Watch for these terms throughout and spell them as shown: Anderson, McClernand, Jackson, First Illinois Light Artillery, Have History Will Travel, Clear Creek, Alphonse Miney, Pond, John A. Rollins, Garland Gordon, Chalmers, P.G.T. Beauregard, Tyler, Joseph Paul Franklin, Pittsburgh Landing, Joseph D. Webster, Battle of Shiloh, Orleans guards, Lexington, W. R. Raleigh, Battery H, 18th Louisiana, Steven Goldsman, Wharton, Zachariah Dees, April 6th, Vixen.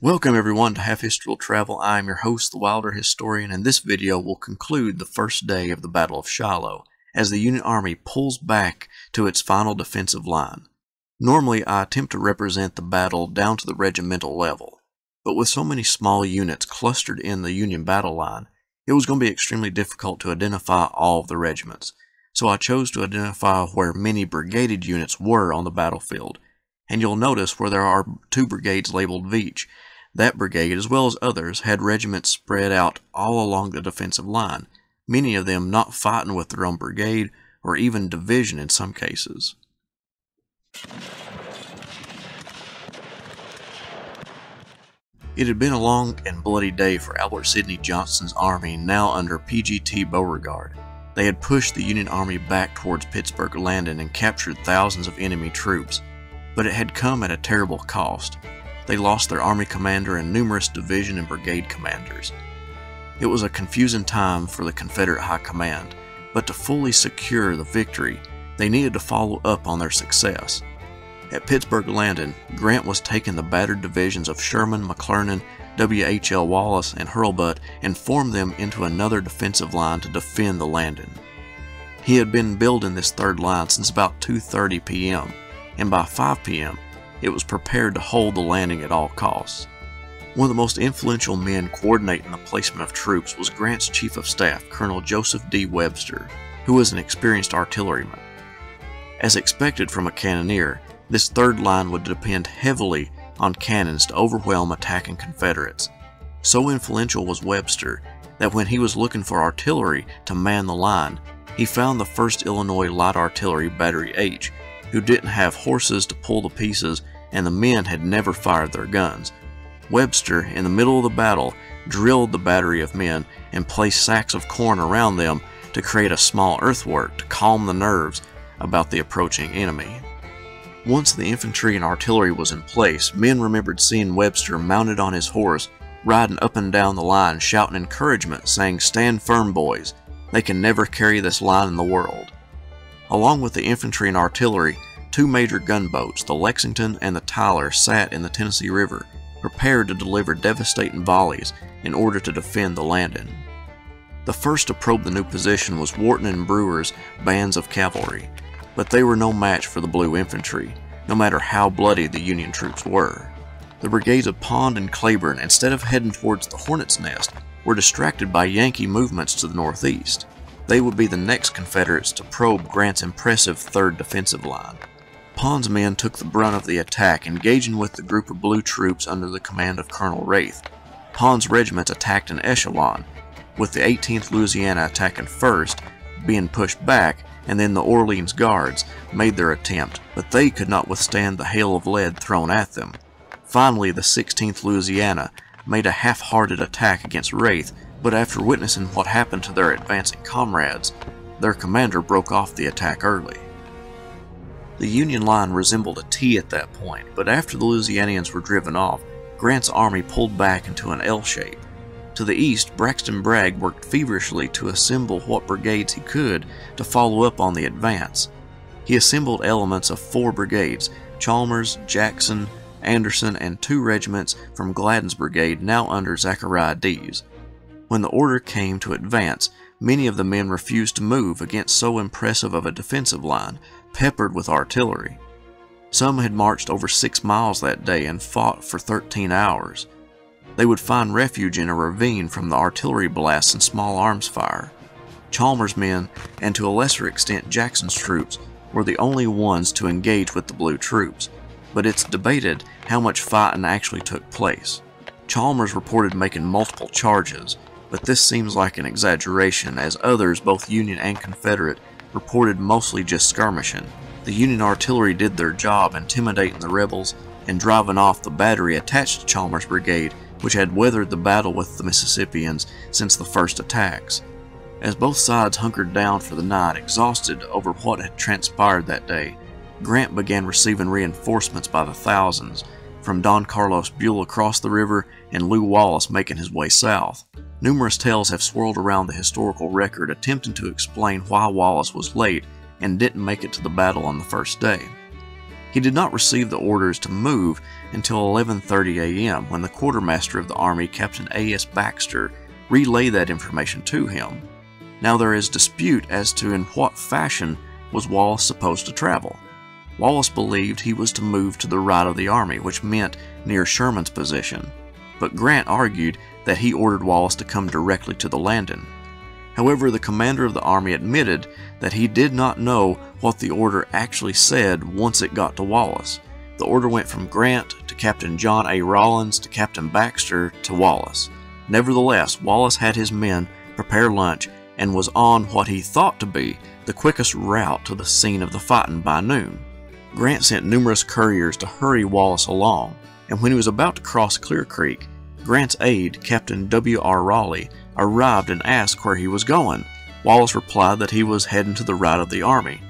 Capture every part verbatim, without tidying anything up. Welcome everyone to Have History Will Travel. I am your host, the Wilder Historian, and this video will conclude the first day of the Battle of Shiloh, as the Union Army pulls back to its final defensive line. Normally, I attempt to represent the battle down to the regimental level, but with so many small units clustered in the Union battle line, it was going to be extremely difficult to identify all of the regiments, so I chose to identify where many brigaded units were on the battlefield, and you'll notice where there are two brigades labeled of each. That brigade, as well as others, had regiments spread out all along the defensive line, many of them not fighting with their own brigade or even division in some cases. It had been a long and bloody day for Albert Sidney Johnston's army, now under P G T Beauregard. They had pushed the Union Army back towards Pittsburgh Landing and captured thousands of enemy troops, but it had come at a terrible cost. They lost their army commander and numerous division and brigade commanders. It was a confusing time for the Confederate High Command, but to fully secure the victory, they needed to follow up on their success. At Pittsburgh Landing, Grant was taking the battered divisions of Sherman, McClernand, W H L Wallace, and Hurlbut and formed them into another defensive line to defend the landing. He had been building this third line since about two thirty p m, and by five p m, it was prepared to hold the landing at all costs. One of the most influential men coordinating the placement of troops was Grant's chief of staff, Colonel Joseph D. Webster, who was an experienced artilleryman. As expected from a cannoneer, this third line would depend heavily on cannons to overwhelm attacking Confederates. So influential was Webster that when he was looking for artillery to man the line, he found the First Illinois Light Artillery, Battery H, who didn't have horses to pull the pieces, and the men had never fired their guns. Webster, in the middle of the battle, drilled the battery of men and placed sacks of corn around them to create a small earthwork to calm the nerves about the approaching enemy. Once the infantry and artillery was in place, men remembered seeing Webster mounted on his horse, riding up and down the line, shouting encouragement, saying, "Stand firm, boys. They can never carry this line in the world." Along with the infantry and artillery, two major gunboats, the Lexington and the Tyler, sat in the Tennessee River, prepared to deliver devastating volleys in order to defend the landing. The first to probe the new position was Wharton and Brewer's bands of cavalry, but they were no match for the Blue Infantry, no matter how bloody the Union troops were. The brigades of Pond and Claiborne, instead of heading towards the Hornet's Nest, were distracted by Yankee movements to the northeast. They would be the next Confederates to probe Grant's impressive third defensive line. Pond's men took the brunt of the attack, engaging with the group of blue troops under the command of Colonel Wraith. Pond's regiments attacked in echelon, with the eighteenth Louisiana attacking first, being pushed back, and then the Orleans guards made their attempt, but they could not withstand the hail of lead thrown at them. Finally, the sixteenth Louisiana made a half-hearted attack against Wraith, but after witnessing what happened to their advancing comrades, their commander broke off the attack early. The Union line resembled a T at that point, but after the Louisianians were driven off, Grant's army pulled back into an L shape. To the east, Braxton Bragg worked feverishly to assemble what brigades he could to follow up on the advance. He assembled elements of four brigades, Chalmers, Jackson, Anderson, and two regiments from Gladden's brigade, now under Zachariah Dees. When the order came to advance, many of the men refused to move against so impressive of a defensive line, peppered with artillery. Some had marched over six miles that day and fought for thirteen hours. They would find refuge in a ravine from the artillery blasts and small arms fire. Chalmers' men, and to a lesser extent Jackson's troops, were the only ones to engage with the blue troops, but it's debated how much fighting actually took place. Chalmers reported making multiple charges, but this seems like an exaggeration, as others, both Union and Confederate, reported mostly just skirmishing. The Union artillery did their job, intimidating the rebels and driving off the battery attached to Chalmers' brigade, which had weathered the battle with the Mississippians since the first attacks. As both sides hunkered down for the night, exhausted over what had transpired that day, Grant began receiving reinforcements by the thousands, from Don Carlos Buell across the river and Lew Wallace making his way south. Numerous tales have swirled around the historical record attempting to explain why Wallace was late and didn't make it to the battle on the first day. He did not receive the orders to move until eleven thirty a m when the quartermaster of the Army, Captain A S Baxter, relayed that information to him. Now there is dispute as to in what fashion was Wallace supposed to travel. Wallace believed he was to move to the right of the Army, which meant near Sherman's position, but Grant argued that he ordered Wallace to come directly to the landing. However, the commander of the Army admitted that he did not know what the order actually said once it got to Wallace. The order went from Grant to Captain John A. Rollins to Captain Baxter to Wallace. Nevertheless, Wallace had his men prepare lunch and was on what he thought to be the quickest route to the scene of the fighting by noon. Grant sent numerous couriers to hurry Wallace along, and when he was about to cross Clear Creek, Grant's aide, Captain W R Raleigh, arrived and asked where he was going. Wallace replied that he was heading to the right of the Army.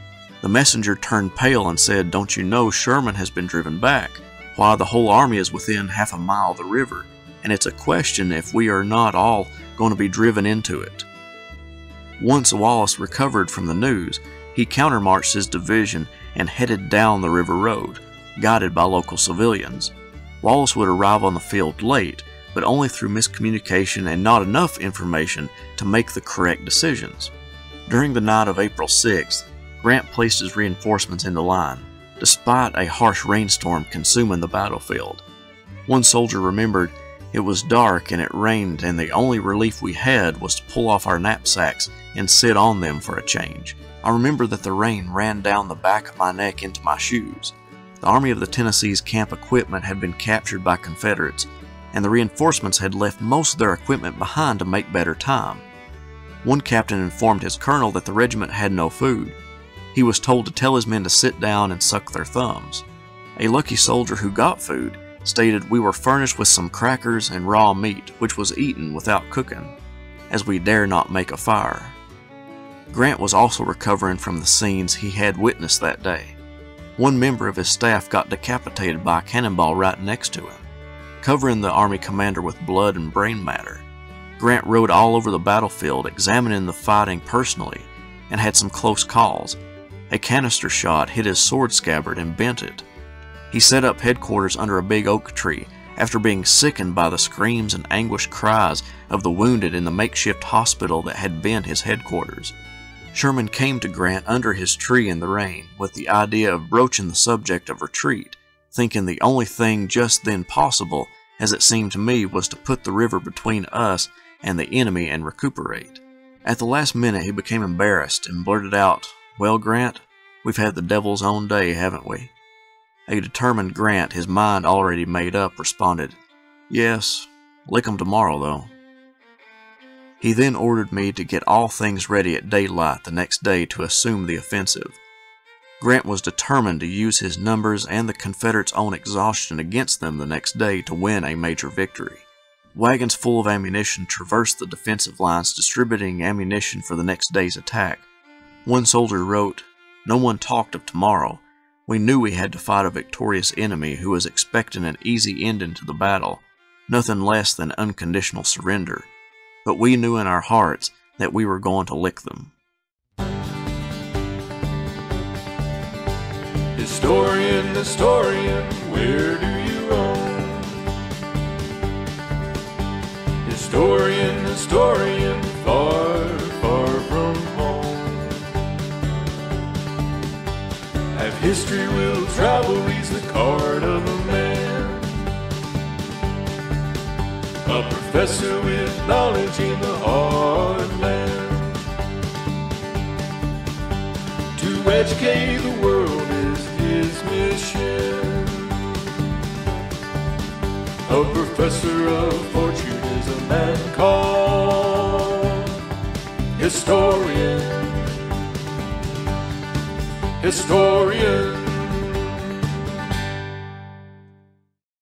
The messenger turned pale and said, "Don't you know Sherman has been driven back? Why, the whole Army is within half a mile of the river, and it's a question if we are not all going to be driven into it." Once Wallace recovered from the news, he countermarched his division and headed down the river road, guided by local civilians. Wallace would arrive on the field late, but only through miscommunication and not enough information to make the correct decisions. During the night of April sixth, Grant placed his reinforcements into line, despite a harsh rainstorm consuming the battlefield. One soldier remembered, "It was dark and it rained, and the only relief we had was to pull off our knapsacks and sit on them for a change. I remember that the rain ran down the back of my neck into my shoes." The Army of the Tennessee's camp equipment had been captured by Confederates, and the reinforcements had left most of their equipment behind to make better time. One captain informed his colonel that the regiment had no food. He was told to tell his men to sit down and suck their thumbs. A lucky soldier who got food stated, "We were furnished with some crackers and raw meat, which was eaten without cooking, as we dare not make a fire." Grant was also recovering from the scenes he had witnessed that day. One member of his staff got decapitated by a cannonball right next to him, covering the Army commander with blood and brain matter. Grant rode all over the battlefield, examining the fighting personally, and had some close calls. A canister shot hit his sword scabbard and bent it. He set up headquarters under a big oak tree after being sickened by the screams and anguished cries of the wounded in the makeshift hospital that had been his headquarters. Sherman came to Grant under his tree in the rain with the idea of broaching the subject of retreat, thinking the only thing just then possible, as it seemed to me, was to put the river between us and the enemy and recuperate. At the last minute he became embarrassed and blurted out, "Well, Grant, we've had the devil's own day, haven't we?" A determined Grant, his mind already made up, responded, "Yes, lick 'em tomorrow, though." He then ordered me to get all things ready at daylight the next day to assume the offensive. Grant was determined to use his numbers and the Confederates' own exhaustion against them the next day to win a major victory. Wagons full of ammunition traversed the defensive lines, distributing ammunition for the next day's attack. One soldier wrote, "No one talked of tomorrow. We knew we had to fight a victorious enemy who was expecting an easy ending to the battle, nothing less than unconditional surrender. But we knew in our hearts that we were going to lick them." Historian, historian, where do you roam? Historian, historian, far, far from home. Have History Will Travel reads the card of a man, a professor with knowledge in the hard land. To educate the world is his mission. A professor of fortune is a man called Historian. Historian.